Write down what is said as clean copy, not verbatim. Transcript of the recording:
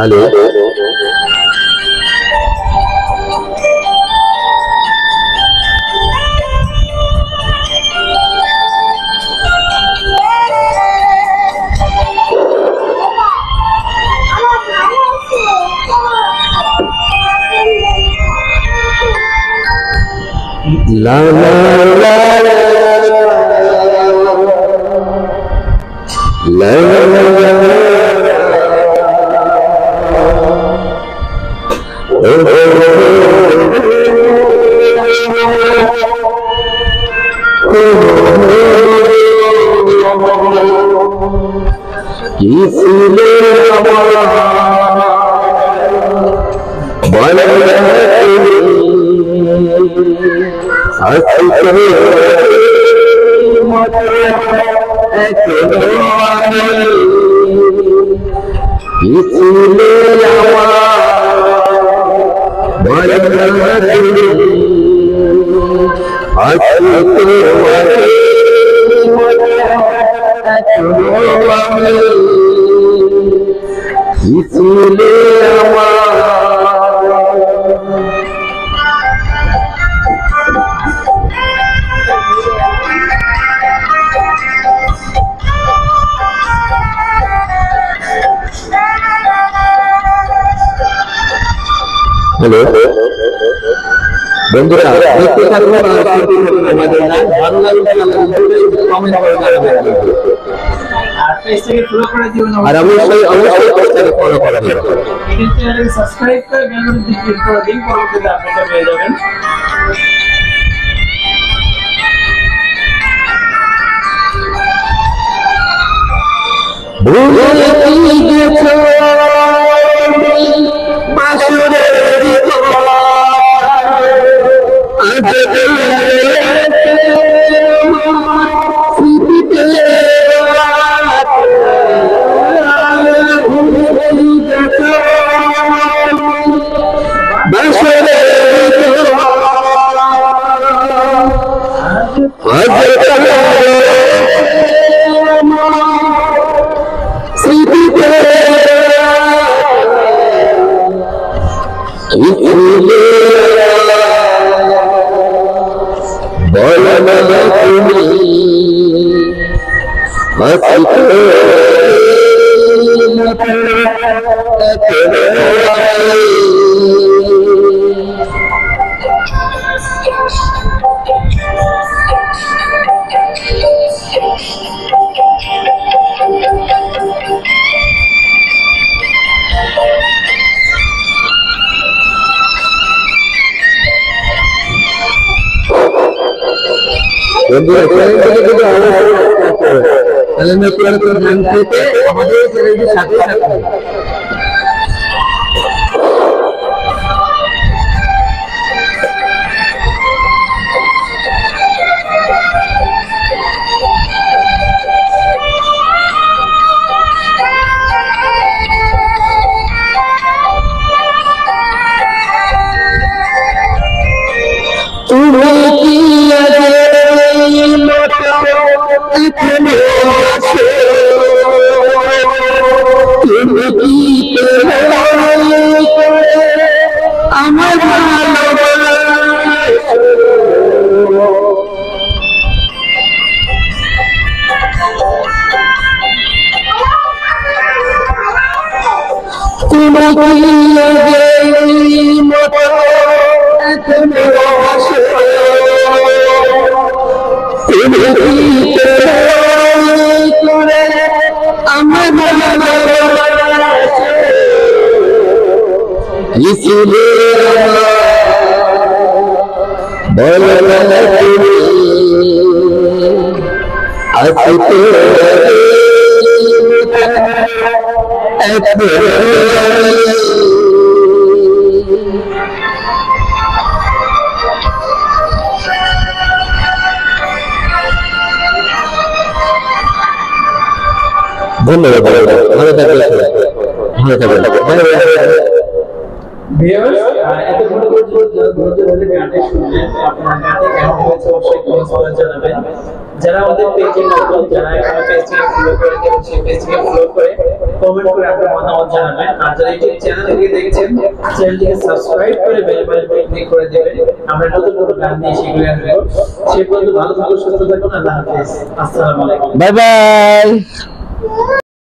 الو لا لا لا لا বন্ধুরা প্রত্যেকটা আমাদের না বাংলা কমেন্ট করে জানাবেন আর ফেসবুকে ফলো করে দিবেন আর অবশ্যই অবশ্যই ফলো করে রাখবেন এই চ্যানেলটি সাবস্ক্রাইব করে বেল বাটনটি ক্লিক করে দিন পরবর্তীতে আপডেট পেয়ে যাবেন ভুলে কি গেছো যারা আমাদের পেজে নতুন যারা আমাদের পেজকে ফলো করে সেই পেজকে ফলো করে কমেন্ট করে আপনার মতামত জানাবেন আর যারা এই চ্যানেলটি দেখছেন চ্যানেলটিকে সাবস্ক্রাইব করে বেল বাটনে ক্লিক করে দিবেন আমরা নতুন নতুন গান নিয়ে সেগুলো আনবো সেই পর্যন্ত ভালো থাকুন সুস্থ থাকুন আল্লাহ হাফেজ আসসালামু আলাইকুম বাই বাই।